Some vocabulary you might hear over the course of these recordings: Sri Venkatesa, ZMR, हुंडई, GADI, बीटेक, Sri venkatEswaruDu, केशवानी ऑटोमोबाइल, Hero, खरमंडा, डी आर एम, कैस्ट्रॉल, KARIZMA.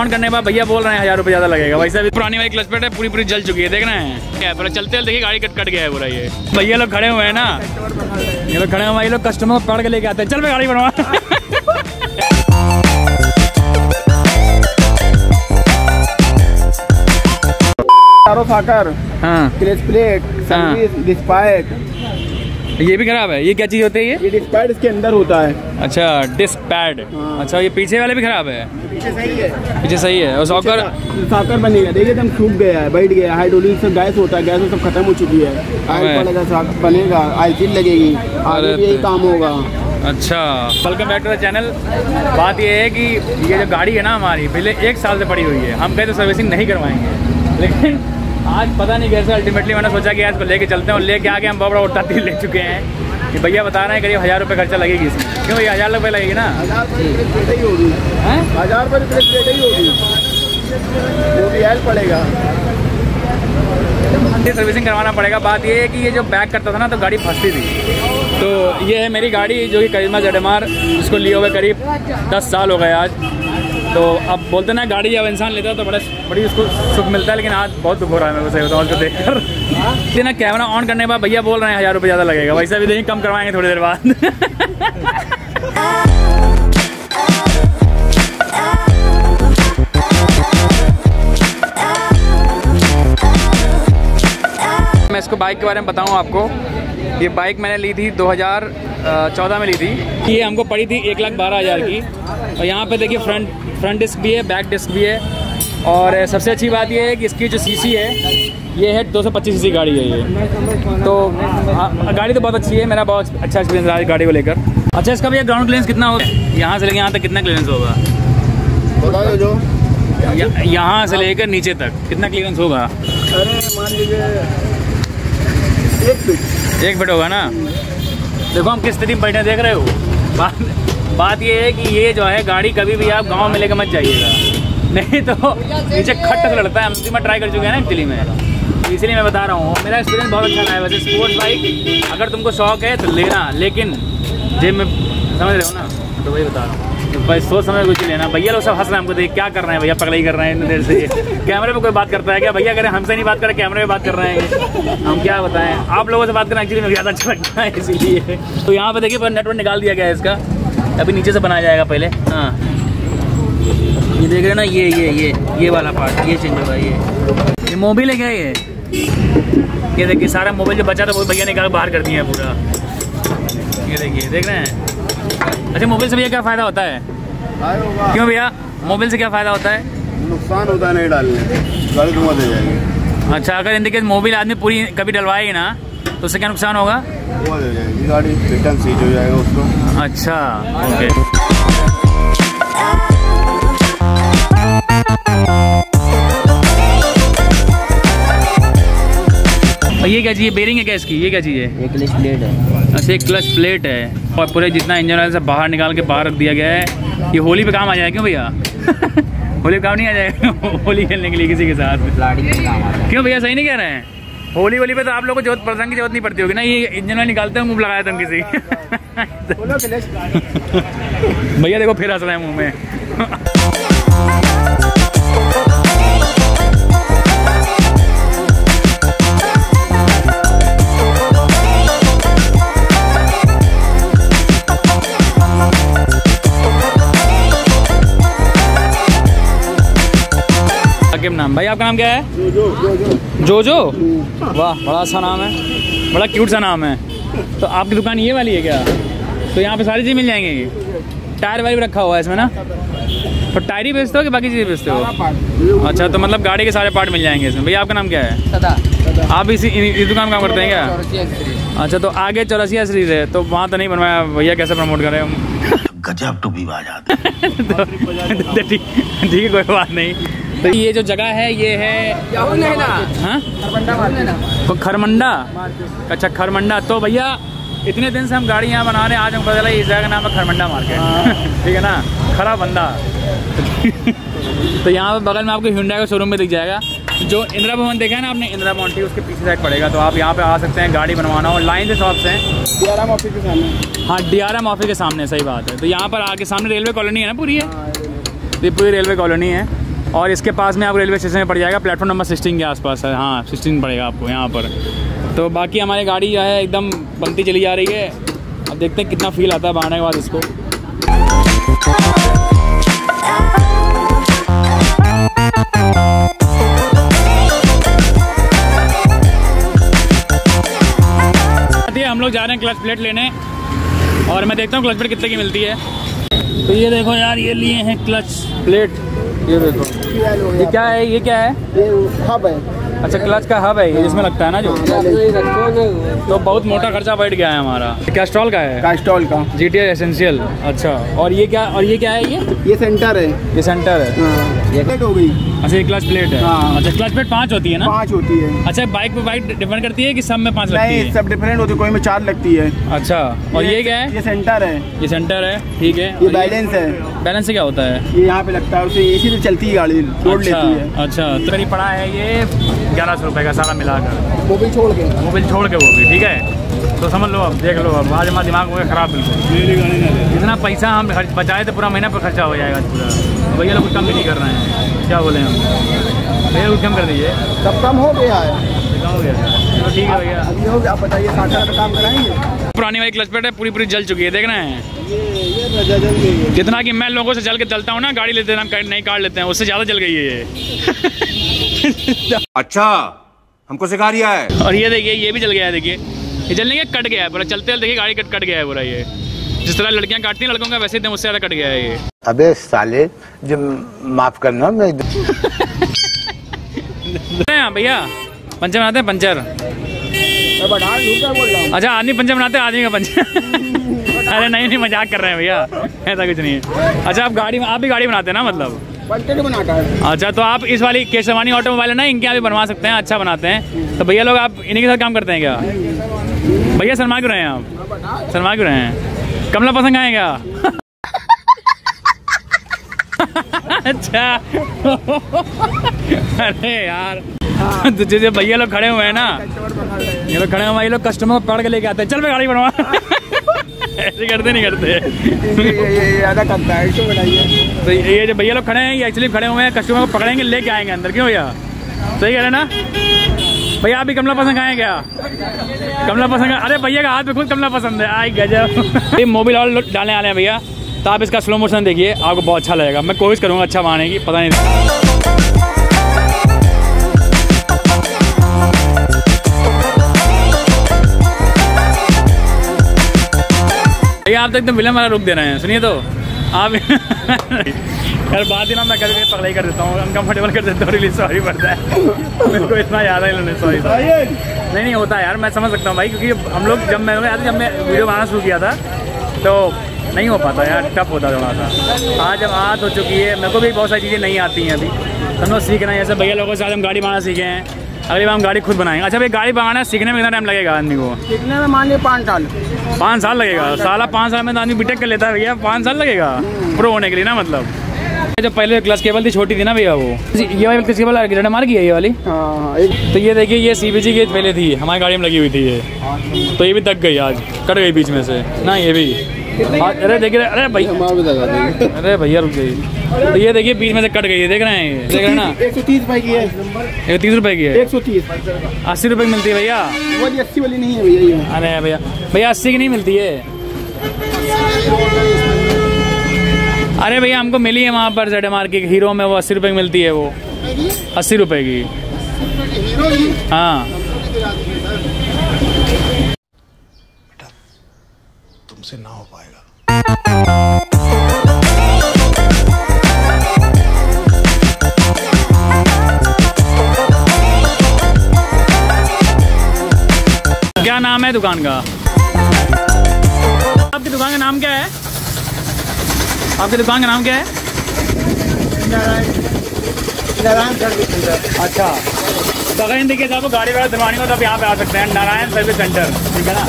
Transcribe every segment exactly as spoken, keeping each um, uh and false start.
On करने के बाद भैया बोल रहे हैं हजार रुपये ज़्यादा लगेगा। वैसे अभी पुरानी वाली क्लच प्लेट है, पूरी पूरी जल चुकी है, देख रहे हैं पूरा। चलते देखिए गाड़ी कट कट गया है पूरा। ये भैया लोग खड़े हुए हैं ना, ये लोग खड़े हुए, ये लोग कस्टमर को पकड़ के लेके आते हैं। चल भाई गाड़ी बनवा। हाँ। क्लच प्लेट, सर्विस, डिस्पैड, ये भी खराब है। ये क्या चीज होती है? ये ये डिस्पैड इसके अंदर होता है। अच्छा डिस्पैड। हाँ। अच्छा ये पीछे वाले भी खराब है? पीछे सही है, पीछे सही है। और सॉकर सॉकर बनेगा, देखिए एकदम सूख गया है, बैठ गया। हाइड्रोलिक से गैस होता है, गैस सब खत्म हो चुकी है। आयल पड़ेगा, बनेगा, आयल सील लगेगी, आगे भी यही काम होगा। अच्छा welcome back to the channel. बात यह है कि ये जो गाड़ी है ना हमारी पहले एक साल से पड़ी हुई है। हम कहीं तो सर्विसिंग नहीं करवाएंगे, लेकिन आज पता नहीं कैसे अल्टीमेटली मैंने सोचा कि आज को लेके चलते हैं, और लेके आके हम बहुत बड़ा उठा तेल ले चुके हैं कि भैया बता रहे हैं करीब हज़ार रुपये खर्चा लगेगी इसमें। क्यों भैया हज़ार रुपये लगेगी ना? हज़ार रुपये ही होगी, हज़ार रुपये ही होगी, हेल्प पड़ेगा, सर्विसिंग करवाना पड़ेगा। बात ये है कि ये जो बैक करता था ना तो गाड़ी फंसती थी। तो ये है मेरी गाड़ी जो कि करिज़मा ज़ेड एम आर, इसको लिए हुए करीब दस साल हो गए आज। तो अब बोलते ना गाड़ी जब इंसान लेता है तो बड़ा बड़ी उसको सुख मिलता है, लेकिन आज बहुत दुख हो रहा है मेरे को सही बताओ उसको देख कर ना। कैमरा ऑन करने के बाद भैया बोल रहे हैं हज़ार रुपये ज़्यादा लगेगा। वैसे भी देखिए कम करवाएंगे थोड़ी देर बाद। मैं इसको बाइक के बारे में बताऊं आपको, ये बाइक मैंने ली थी दो हज़ार चौदह में ली थी। ये हमको पड़ी थी एक लाख बारह हज़ार की। और यहाँ पे देखिए फ्रंट फ्रंट डिस्क भी है, बैक डिस्क भी है। और सबसे अच्छी बात ये है कि इसकी जो सीसी है ये है दो सौ पच्चीस सीसी गाड़ी है ये। तो आ, गाड़ी तो बहुत अच्छी है, मेरा बहुत अच्छा एक्सपीरियंस रहा है गाड़ी को लेकर। अच्छा इसका भैया ग्राउंड क्लियरेंस कितना होगा? यहाँ से लेकर यहाँ तक कितना क्लियरेंस होगा? यहाँ से लेकर नीचे तक कितना क्लियरेंस होगा? एक फिट, एक फिट होगा ना। देखो हम किस स्थिति में बैठे देख रहे हो। बात बात ये है कि ये जो है गाड़ी कभी भी आप गांव में लेकर मत जाइएगा, नहीं तो नीचे खट तक लड़ता है। हम इसी में ट्राई कर चुके हैं ना एक्चुअली में, इसलिए मैं बता रहा हूँ। मेरा एक्सपीरियंस बहुत अच्छा रहा है। वैसे स्पोर्ट्स बाइक अगर तुमको शौक है तो लेना, लेकिन जेब में समझ रहे हो ना, तो वही बता रहा हूँ भाई सोच समझ कुछ लेना। भैया लोग सब हंस रहे हैं हमको देख, क्या कर रहे हैं भैया, पगलाई कर रहे हैं इतनी देर से। कैमरे में कोई बात करता है क्या भैया? करें हमसे नहीं बात करें, कैमरे में बात कर रहे हैं। हम क्या बताएं, आप लोगों से बात करना एक्चुअली मुझे ज़्यादा अच्छा लगता है इसीलिए। तो यहाँ पे देखिए पर नेटवर्क निकाल दिया गया है इसका, अभी नीचे से बनाया जाएगा पहले। हाँ ये देख रहे हैं ना, ये ये ये ये वाला पार्ट ये चेंज होगा। ये ये मोबाइल है क्या? ये ये देखिए सारा मोबाइल जो बचा था वो भैया निकाल बाहर कर दिया है पूरा। ये देखिए देख रहे हैं। अच्छा मोबाइल से भैया क्या फ़ायदा होता है? क्यों भैया मोबाइल से क्या फ़ायदा होता है? नुकसान होता है नहीं डालने। अच्छा अगर इन दिन मोबाइल आदमी पूरी कभी डलवाएगी ना तो उससे क्या नुकसान होगा? गाड़ी रिटर्न सीज हो जाएगा उसको। अच्छा ओके। ये क्या चीज़ है? बेरिंग है क्या इसकी? ये क्या चीज़ है? एक क्लच प्लेट है। अच्छा एक क्लच प्लेट है, और पूरे जितना इंजन ऑयल से बाहर निकाल के बाहर रख दिया गया है। ये होली पे काम आ जाएगा क्यों भैया? होली पे काम नहीं आ जाएगा होली खेलने के लिए किसी के साथ? क्यों भैया सही नहीं कह रहे हैं? होली होली पे तो आप लोगों को जरूरत प्रसंग की जरूरत नहीं पड़ती होगी ना, ये इंजन ऑयल निकालते हैं मुँह लगाया तुम किसी। भैया देखो फिर हंस रहे हैं मुँह में। नाम भाई आपका नाम क्या है? जोजो। जोजो? जो जो? वाह बड़ा अच्छा नाम है, बड़ा क्यूट सा नाम है। तो आपकी दुकान ये वाली है क्या? तो यहाँ पे सारी चीज़ मिल जाएंगी। टायर वायर भी रखा हुआ है इसमें ना? तो टायर ही बेचते हो कि बाकी चीज़ें बेचते हो? अच्छा तो मतलब गाड़ी के सारे पार्ट मिल जाएंगे इसमें। भैया आपका नाम क्या है? आप इसी इस दुकान में काम करते हैं क्या? अच्छा तो आगे चौरसिया सीरीज है, तो वहाँ तो नहीं बनवाया भैया, कैसे प्रमोट करें हम? गजब टूबी आ जाते हैं। ठीक है कोई बात नहीं। तो ये जो जगह है ये है खरमंडा। अच्छा खरमंडा। तो भैया इतने दिन से हम गाड़ी यहाँ बना रहे हैं, आज हमको पता चला इस जगह का नाम है खरमंडा मार्केट। ठीक है ना खरा बंदा। तो यहाँ पर बगल में आपको हुंडई का शोरूम भी दिख जाएगा। जो इंदिरा भवन देखा है ना आपने, इंदिरा भवन थी उसके पीछे साइड पड़ेगा। तो आप यहाँ पे आ सकते हैं गाड़ी बनवाना हो। लाइन से शॉप्स हैं डी आर एम ऑफिस के सामने। हाँ डी आर एम ऑफिस के सामने, सही बात है। तो यहाँ पर आगे सामने रेलवे कॉलोनी है ना पूरी है, ये पूरी रेलवे कॉलोनी है। और इसके पास में आपको रेलवे स्टेशन में पड़ जाएगा, प्लेटफॉर्म नंबर सिक्सटीन के आसपास है। हाँ सिक्सटीन पड़ेगा आपको यहाँ पर। तो बाकी हमारी गाड़ी जो है एकदम बनती चली जा रही है। अब देखते हैं कितना फील आता है बनाने के बाद इसको। हम लोग जा रहे हैं क्लच प्लेट लेने और मैं देखता हूँ क्लच प्लेट कितने की मिलती है। तो ये देखो यार, ये लिए हैं क्लच प्लेट। ये देखो ये क्या है, ये क्या है, ये हब है। अच्छा, क्लच का हब है ये, जिसमें लगता है ना जो। तो बहुत मोटा खर्चा बैठ गया है हमारा। कैस्ट्रॉल का है, कैस्ट्रॉल का जीटीआर एसेंशियल। अच्छा, और ये क्या, और ये क्या है, ये ये सेंटर है, ये सेंटर है, ये प्लेट हो गई। अच्छा, ये क्लच प्लेट है। अच्छा, क्लच प्लेट पाँच होती है ना? पाँच होती है। अच्छा, बाइक पे बाइक डिपेंड करती है कि सब में पाँच लगती है? सब डिफरेंट होती है, कोई में चार लगती है। अच्छा, और ये क्या है? ये सेंटर है, ये सेंटर है, ठीक है। ये बैलेंस है, बैलेंस से क्या होता है? ये यहाँ पे लगता है, उसे इसी से चलती है गाड़ी, छोड़ लेती है। अच्छा, तो करीब पड़ा है ये ग्यारह सौ रुपये का सारा मिलाकर, मोबिल छोड़ के, मोबिल छोड़ के वो भी, ठीक है। तो समझ लो, अब देख लो, अब आज हमारा दिमाग हो गया खराब बिल्कुल। इतना पैसा हम बचाए तो पूरा महीना पर खर्चा हो जाएगा पूरा। भैया लोग कुछ कम भी नहीं कर रहे हैं, क्या बोले हम, भैया कुछ कम कर दीजिए। सब कम हो गया है, हो गया है, ठीक है भैया। अभी हो गया, आप बताइए साठ का काम कराएंगे। पुरानी वाली क्लच प्लेट है, पूरी पूरी जल चुकी है, देख रहे हैं ये ये जल गई है। जितना कि मैं लोगों से जल के चलता हूँ ना, गाड़ी लेते हैं हम, नई कार लेते हैं, उससे ज़्यादा जल गई है ये। अच्छा, हमको सिखा दिया है। और ये देखिए, ये भी जल गया है, देखिए ये जलने के कट गया है पूरा, चलते देखिए गाड़ी कट कट गया है पूरा। ये जिस तरह लड़कियां काटती हैं लड़कों का, वैसे एकदम उससे ज़्यादा कट गया है ये। अबे साले, जो माफ करना मैं भैया पंचर बनाते हैं, पंचर। अच्छा, आदमी पंचर बनाते हैं, आदमी का पंचर। अरे नहीं नहीं, मजाक कर रहे हैं भैया, ऐसा कुछ नहीं है। अच्छा, आप गाड़ी, आप भी गाड़ी बनाते हैं ना, मतलब पंचर बनाता है? अच्छा, तो आप इस वाली केशवानी ऑटोमोबाइल है ना, इनके यहाँ भी बनवा सकते हैं, अच्छा बनाते हैं। तो भैया लोग आप इन्हीं के साथ काम करते हैं क्या? भैया शर्मा क्यों रहे हैं आप, शर्मा क्यों रहे हैं? कमला पसंद आएगा। अच्छा। अरे यार, तो जैसे भैया लोग खड़े हुए हैं ना, ये लोग खड़े हुए, ये लोग कस्टमर को पकड़ के लेके आते हैं, चल मैं गाड़ी बनवा। ऐसे करते नहीं करते है। तो ये जो भैया लोग खड़े हैं, ये एक्चुअली खड़े हुए हैं, कस्टमर को पकड़ेंगे, लेके आएंगे अंदर, क्यों भैया? सही कह रहे ना भैया? आप भी कमला पसंद आए क्या? कमला पसंद? अरे भैया का हाथ में खुद कमला पसंद है, आई गजब। ये मोबाइल और डालने वाले हैं भैया, तो आप इसका स्लो मोशन देखिए, आपको बहुत अच्छा लगेगा। मैं कोशिश करूँगा अच्छा बनाने की, पता नहीं। भैया आप तो एकदम विलम वाला रुक दे रहे हैं, सुनिए तो आप। यार बात ही ना, मैं कभी कभी पगलाई कर देता हूँ, अनकम्फर्टेबल कर देता हूँ, रिलीज सॉरी पड़ता है। मेरे को इतना याद है इन्होंने, सॉरी सॉरी। नहीं नहीं होता यार, मैं समझ सकता हूँ भाई, क्योंकि हम लोग जब मैं जब मैं वीडियो बनाना शुरू किया था तो नहीं हो पाता यार, टफ होता थोड़ा सा। आज अब आदत हो चुकी है, मेरे को भी बहुत सारी चीज़ें नहीं आती हैं अभी, हम लोग सीख रहे हैं। जैसे भैया लोगों से आज हम गाड़ी बनाना सीखे हैं, अगली बार हम गाड़ी खुद बनाएंगे। अच्छा भाई, गाड़ी बनाना सीखने में कितना टाइम लगेगा आदमी को? सीखने में मान लीजिए पाँच साल पाँच साल लगेगा। साला पाँच साल में तो आदमी बीटेक कर लेता है भैया, पाँच साल लगेगा प्रो होने के लिए ना। मतलब जो पहले क्लच केबल थी छोटी थी ना भैया, वो ये वाली क्लच केबल ग्रेड मार की है ये वाली। तो ये देखिए, ये सीबीजी की पहले थी, हमारी गाड़ी में लगी हुई थी ये, तो ये भी तक गई आज, कट गई बीच में से ना ये भी। अरे देखिए, अरे भैया, अरे भैया रुक जाइए। तो ये देखिए बीच में से कट गई है, देख रहे हैं, देख रहे हैं ना। एक सौ तीस रुपए की है, तीस रुपए की है, एक सौ तीस अस्सी रुपए की मिलती है भैया। अस्सी वाली नहीं है भैया? अरे भैया भैया अस्सी की नहीं मिलती है। अरे भैया हमको मिली है वहाँ पर ज़ेडएमआर की हीरो में, वो अस्सी रुपये की मिलती है, वो अस्सी रुपये की। हाँ बेटा, तुमसे ना हो पाएगा। क्या नाम है दुकान का? आपकी दुकान का नाम क्या है? आपकी दुकान का नाम क्या है? Narayan service centre. अच्छा, तो अगर इन देखिए आपको गाड़ी वगैरह धुलवानी हो तो आप यहाँ पे आ सकते हैं, नारायण सर्विस सेंटर, ठीक है ना।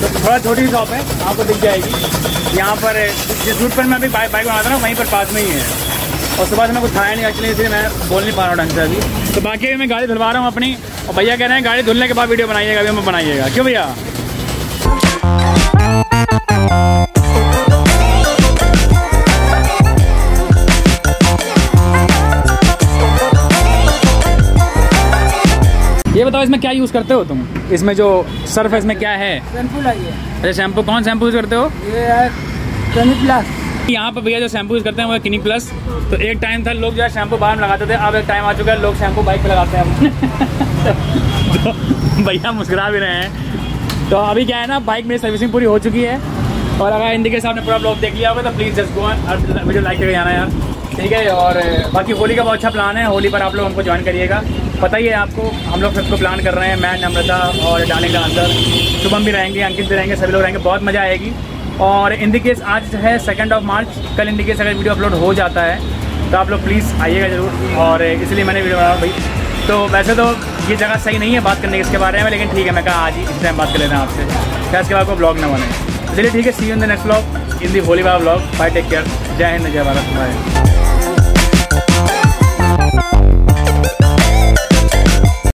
तो थोड़ा छोटी शॉप है, आपको दिख जाएगी यहाँ पर। जिस रूट पर मैं अभी बाइक बाइक बनाता था ना, वहीं पर पास में ही है। और सुबह से मैं कुछ खाया नहीं एक्चुअली, इसलिए मैं बोल नहीं पा रहा हूँ ढंग से अभी। तो बाकी मैं गाड़ी धुलवा रहा हूँ अपनी, और भैया कह रहे हैं गाड़ी धुलने के बाद वीडियो बनाइएगा, अभी हमें बनाइएगा, क्यों भैया? इसमें क्या यूज़ करते हो तुम? इसमें जो सर्फ है इसमें क्या है? शैम्पू लाइए। अरे शैम्पू, कौन शैम्पू यूज़ करते हो? ये है क्लिनिक प्लस। यहाँ पर भैया जो शैम्पू यूज़ करते हैं वो है क्लिनिक प्लस। तो एक टाइम था लोग जो है शैम्पू बाहर में लगाते थे, अब एक टाइम आ चुका है लोग शैम्पू बाइक पर लगाते हैं। तो भैया मुस्कुरा भी रहे हैं। तो अभी क्या है ना, बाइक मेरी सर्विसिंग पूरी हो चुकी है, और अगर हिंदी के सामने पूरा ब्लॉग देख लिया होगा तो प्लीज़ जस्ट गो ऑन और वीडियो लाइक करके जाना यार, ठीक है। और बाकी होली का बहुत अच्छा प्लान है, होली पर आप लोग हमको ज्वाइन करिएगा। पता ही है आपको, हम लोग सबको प्लान कर रहे हैं, मैं, नम्रता और डाले का अंदर, शुभम भी रहेंगे, अंकित भी रहेंगे, सभी लोग रहेंगे, बहुत मज़ा आएगी। और इन द केस आज है सेकेंड ऑफ मार्च, कल इन द केस अगर वीडियो अपलोड हो जाता है तो आप लोग प्लीज़ आइएगा ज़रूर, और इसलिए मैंने वीडियो बनाया भाई। तो वैसे तो ये जगह सही नहीं है बात करने इसके बारे में, लेकिन ठीक है, मैं कहा आज ही इस टाइम बात कर लेना आपसे, क्या इसके बाद को ब्लॉग ना बने, इसलिए ठीक है। See you in the next vlog, in the Holi वाला ब्लॉग। बाय, टेक केयर, जय हिंद, जय भारत, बाय।